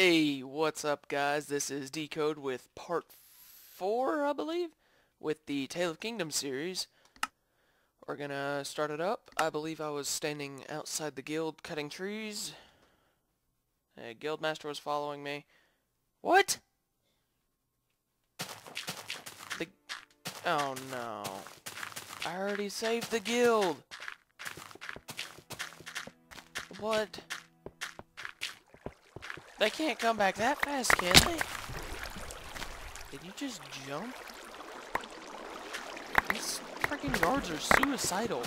Hey, what's up guys? This is D Code with part 4, I believe, with the Tale of Kingdoms series. We're gonna start it up. I believe I was standing outside the guild cutting trees. A guild master was following me. What? Oh no. I already saved the guild. What? They can't come back that fast, can they? Did you just jump? These freaking guards are suicidal.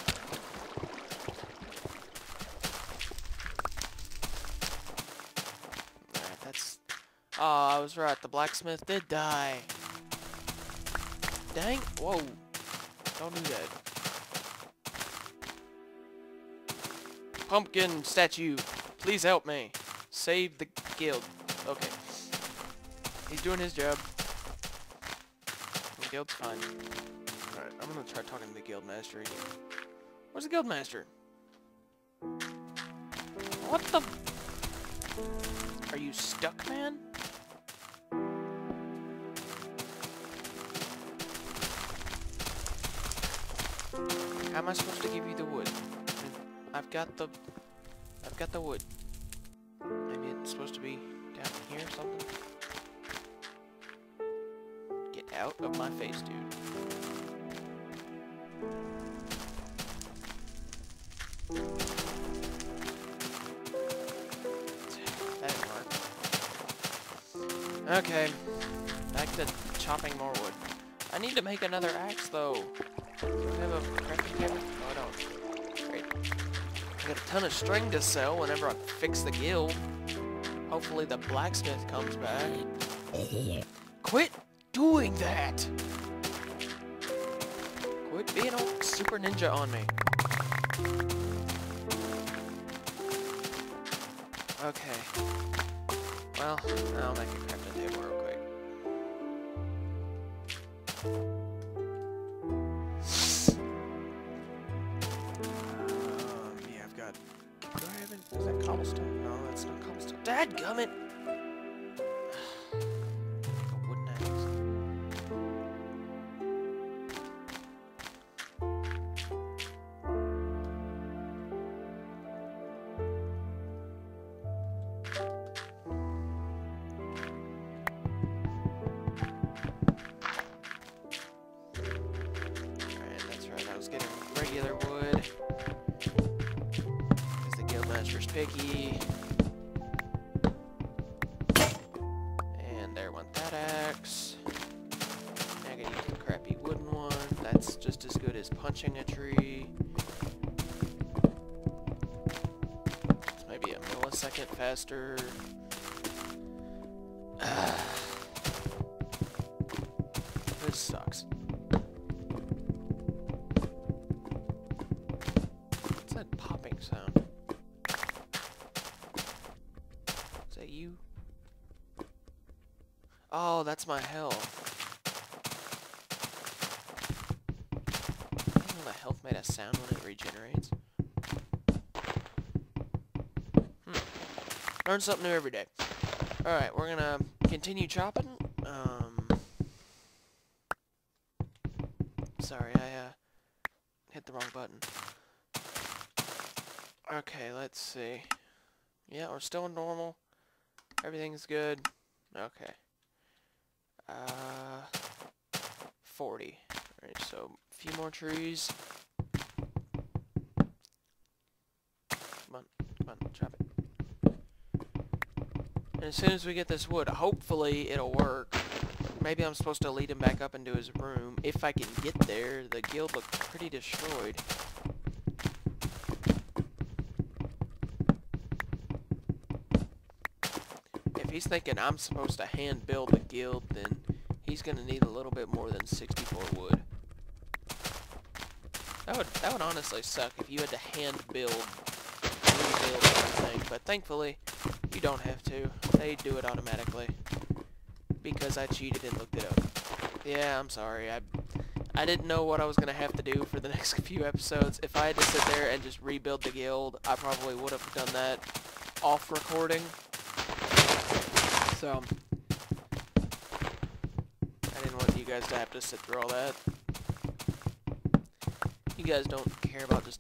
Alright, that's... Oh, I was right. The blacksmith did die. Dang. Whoa. Don't do that. Pumpkin statue. Please help me. Save the guild. Okay. He's doing his job. The guild's fine. Alright, I'm gonna try talking to the guild master again. Where's the guild master? What the... Are you stuck, man? How am I supposed to give you the wood? I've got the wood. Supposed to be down here or something. Get out of my face, dude. That didn't work. Okay, back to chopping more wood. I need to make another axe though. Do I have a crafting table? Oh, I don't. Great. I got a ton of string to sell whenever I fix the guild. Hopefully the blacksmith comes back. Quit doing that! Quit being a super ninja on me. Okay. Well, I'll make a crafting table real quick. Yeah, I've got... Do I have any... Is that cobblestone? No, that's not cobblestone. Dadgummit! A wooden axe. Alright, that's right, I was getting regular wood. 'Cause the guildmaster's picky. Just as good as punching a tree. It's maybe a millisecond faster. This sucks. What's that popping sound? Is that you? Oh, that's my health. Health made a sound when it regenerates. Learn something new every day. Alright, we're gonna continue chopping. Sorry, I hit the wrong button. Okay, let's see. Yeah, we're still normal. Everything's good. Okay. 40. Alright, so a few more trees. Come on, chop it. And as soon as we get this wood, hopefully it'll work. Maybe I'm supposed to lead him back up into his room. If I can get there, the guild looked pretty destroyed. If he's thinking I'm supposed to hand build the guild, then he's gonna need a little bit more than 64 wood. That would honestly suck if you had to hand build everything, but thankfully you don't have to. They do it automatically because I cheated and looked it up. Yeah, I'm sorry. I didn't know what I was gonna have to do for the next few episodes. If I had to sit there and just rebuild the guild, I probably would have done that off recording. So I didn't want you guys to have to sit through all that. You guys don't care about just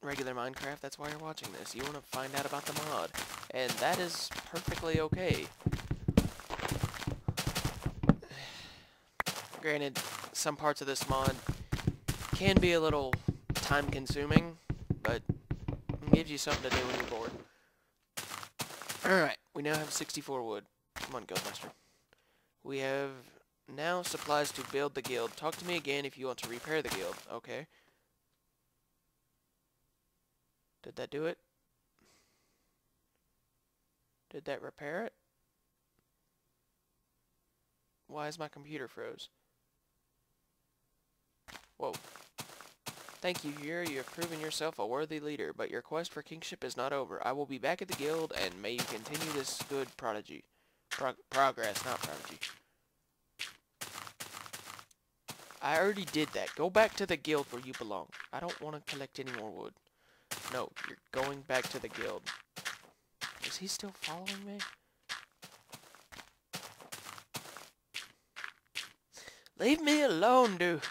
regular Minecraft, that's why you're watching this. You want to find out about the mod, and that is perfectly okay. Granted, some parts of this mod can be a little time-consuming, but it gives you something to do when you're bored. Alright, we now have 64 wood. Come on, Guildmaster. We have now supplies to build the guild. Talk to me again if you want to repair the guild. Okay. Did that do it? Did that repair it? Why is my computer froze? Whoa. Thank you, Yuri. You have proven yourself a worthy leader, but your quest for kingship is not over. I will be back at the guild, and may you continue this good progress, not prodigy. I already did that. Go back to the guild where you belong. I don't want to collect any more wood. No, you're going back to the guild. Is he still following me? Leave me alone, dude.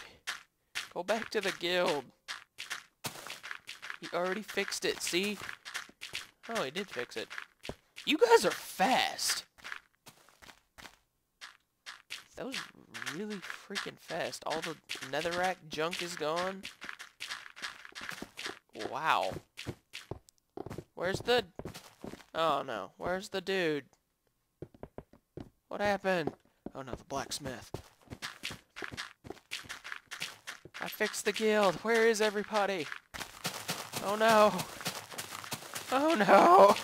Go back to the guild. He already fixed it, see? Oh, he did fix it. You guys are fast. That was really freaking fast. All the netherrack junk is gone. Wow. Where's the... Oh, no. Where's the dude? What happened? Oh, no, the blacksmith. I fixed the guild. Where is everybody? Oh, no. Oh, no.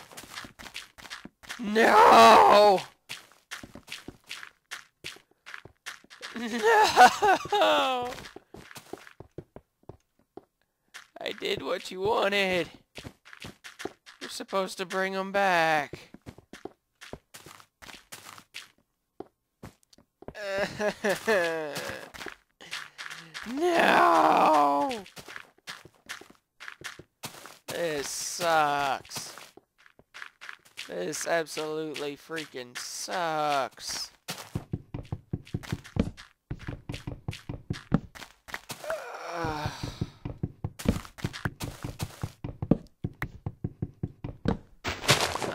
No! No! I did what you wanted. You're supposed to bring them back. No! This sucks. This absolutely freaking sucks.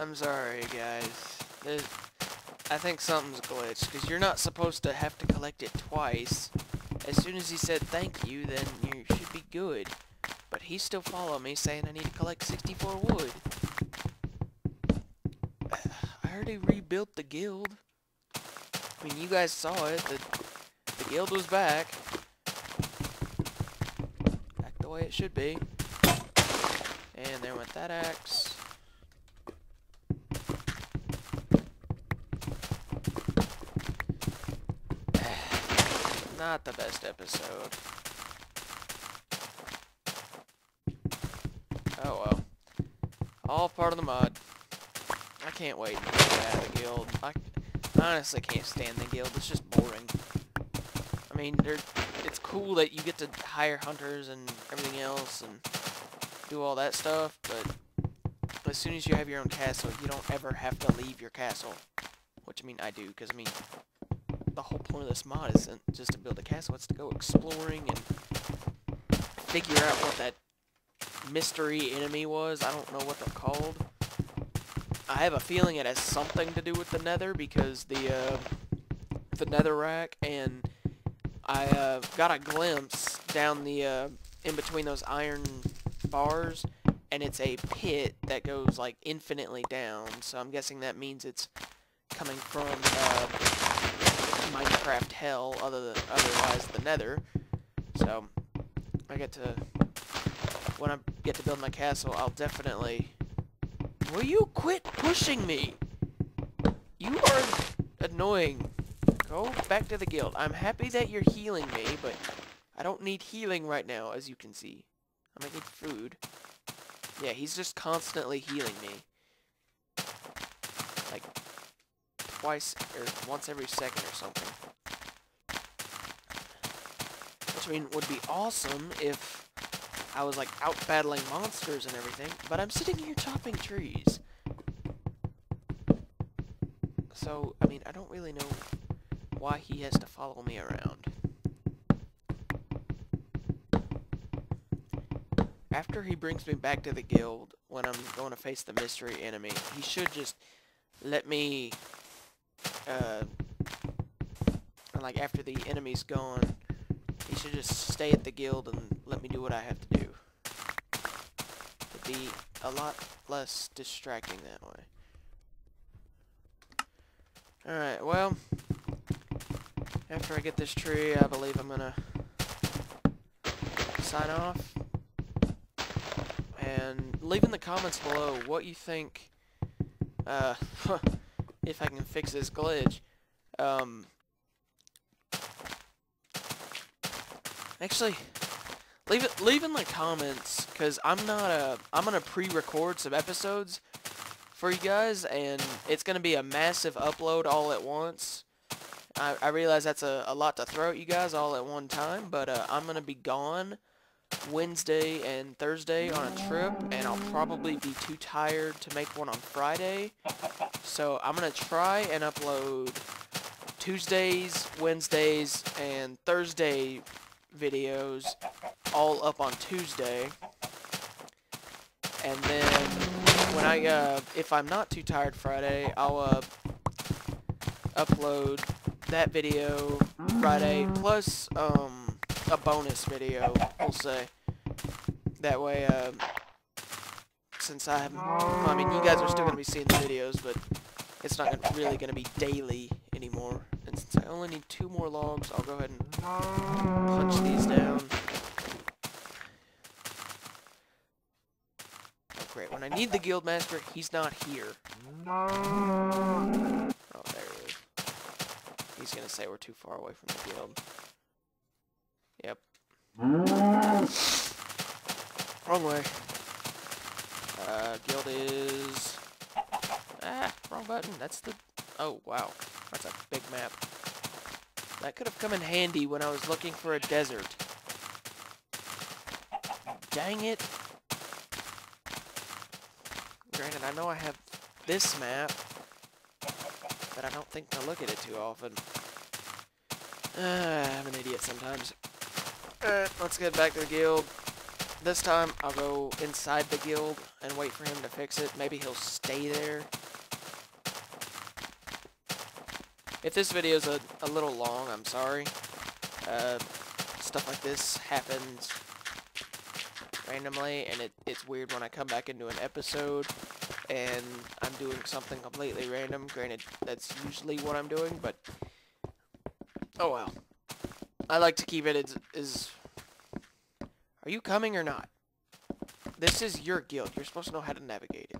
I'm sorry, guys. I think something's glitched, because you're not supposed to have to collect it twice. As soon as he said thank you, then you should be good. But he still followed me, saying I need to collect 64 wood. I already rebuilt the guild. I mean, you guys saw it. The guild was back. Back the way it should be. And there went that axe. Not the best episode. Oh well. All part of the mod. I can't wait to get out of the guild. I honestly can't stand the guild. It's just boring. I mean, it's cool that you get to hire hunters and everything else and do all that stuff, but as soon as you have your own castle, you don't ever have to leave your castle. Which, I mean, I do, because, I mean... The whole point of this mod isn't just to build a castle, it's to go exploring and figure out what that mystery enemy was. I don't know what they're called. I have a feeling it has something to do with the nether, because the netherrack, and I got a glimpse down the in between those iron bars, and it's a pit that goes like infinitely down, so I'm guessing that means it's coming from Minecraft hell, otherwise the nether. So I get to, when I get to build my castle, I'll definitely... Will you quit pushing me? You are annoying. Go back to the guild. I'm happy that you're healing me, but I don't need healing right now, as you can see. I might need food. Yeah, he's just constantly healing me. Like... twice or once every second or something. Which, I mean, would be awesome if I was like out battling monsters and everything, but I'm sitting here chopping trees. So, I mean, I don't really know why he has to follow me around. After he brings me back to the guild, when I'm going to face the mystery enemy, he should just let me, like, after the enemy's gone, he should just stay at the guild and let me do what I have to do. It'd be a lot less distracting that way. Alright, well, after I get this tree, I believe I'm gonna sign off. And leave in the comments below what you think, if I can fix this glitch. Actually, leave in the comments, because I'm gonna pre-record some episodes for you guys, and it's gonna be a massive upload all at once. I realize that's a lot to throw at you guys all at one time, but I'm gonna be gone Wednesday and Thursday on a trip, and I'll probably be too tired to make one on Friday, so I'm gonna try and upload Tuesdays, Wednesdays, and Thursday videos all up on Tuesday, and then when I, if I'm not too tired Friday, I'll, upload that video Friday, plus, a bonus video, we'll say. That way, since I haven't, well, I mean, you guys are still gonna be seeing the videos, but it's not really gonna be daily anymore. And since I only need 2 more logs, I'll go ahead and punch these down. Great. When I need the guild master, he's not here. Oh, there he is. He's gonna say we're too far away from the guild. Yep. Wrong way. Guild is... Ah, wrong button. That's the... Oh, wow. That's a big map. That could have come in handy when I was looking for a desert. Dang it. Granted, I know I have this map, but I don't think I look at it too often. I'm an idiot sometimes. Alright, let's get back to the guild. This time, I'll go inside the guild and wait for him to fix it. Maybe he'll stay there. If this video's a little long, I'm sorry. Stuff like this happens randomly, and it's weird when I come back into an episode and I'm doing something completely random. Granted, that's usually what I'm doing, but oh well. I like to keep it as are you coming or not? This is your guild. You're supposed to know how to navigate it.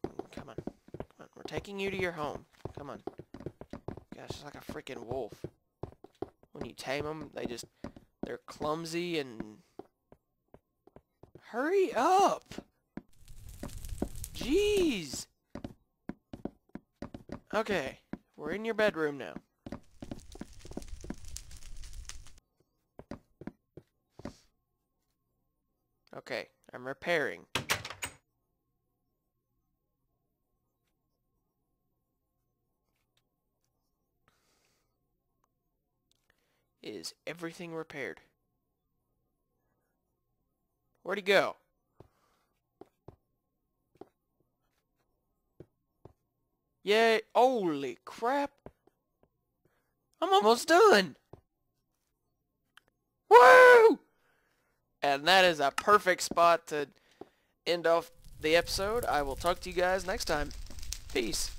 Come on. Come on. We're taking you to your home. Come on. Gosh, it's like a freaking wolf. When you tame them, they just... They're clumsy and... Hurry up! Jeez! Okay, we're in your bedroom now. Okay, I'm repairing. Is everything repaired? Where'd he go? Yay! Holy crap! I'm almost done! Woo! And that is a perfect spot to end off the episode. I will talk to you guys next time. Peace.